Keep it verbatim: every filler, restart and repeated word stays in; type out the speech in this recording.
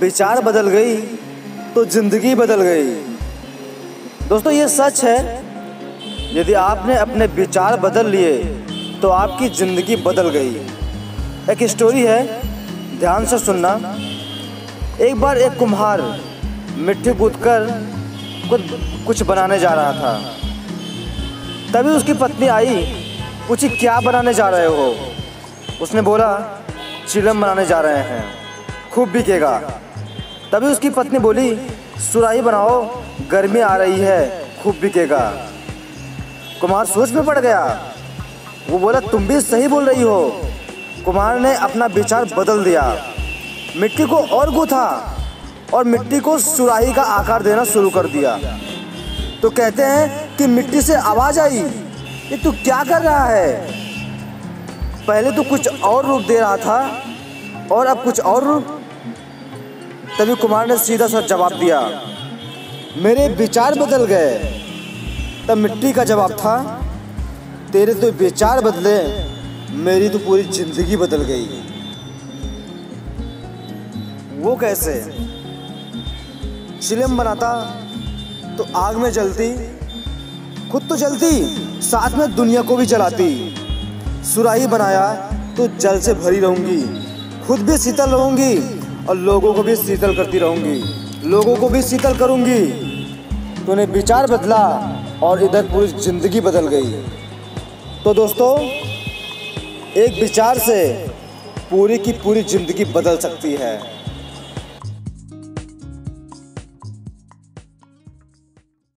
विचार बदल गई तो जिंदगी बदल गई। दोस्तों ये सच है, यदि आपने अपने विचार बदल लिए तो आपकी ज़िंदगी बदल गई। एक स्टोरी है, ध्यान से सुनना। एक बार एक कुम्हार मिट्टी गूंथकर कुछ कुछ बनाने जा रहा था। तभी उसकी पत्नी आई, पूछी क्या बनाने जा रहे हो। उसने बोला चिलम बनाने जा रहे हैं, खूब बिकेगा। तभी उसकी पत्नी बोली सुराही बनाओ, गर्मी आ रही है, खूब बिकेगा। कुम्हार सोच में पड़ गया। वो बोला तुम भी सही बोल रही हो। कुम्हार ने अपना विचार बदल दिया, मिट्टी को और गूथा और मिट्टी को सुराही का आकार देना शुरू कर दिया। तो कहते हैं कि मिट्टी से आवाज़ आई, ये तू क्या कर रहा है? पहले तो कुछ और रूप दे रहा था और अब कुछ और रूप। तभी कुम्हार ने सीधा सा जवाब दिया, मेरे विचार बदल गए। तब मिट्टी का जवाब था, तेरे तो विचार बदले, मेरी तो पूरी जिंदगी बदल गई। वो कैसे? चिलम बनाता तो आग में जलती, खुद तो जलती साथ में दुनिया को भी जलाती। सुराही बनाया तो जल से भरी रहूंगी, खुद भी शीतल रहूंगी और लोगों को भी शीतल करती रहूंगी, लोगों को भी शीतल करूंगी। तूने विचार बदला और इधर पूरी जिंदगी बदल गई। तो दोस्तों एक विचार से पूरी की पूरी ज़िंदगी बदल सकती है।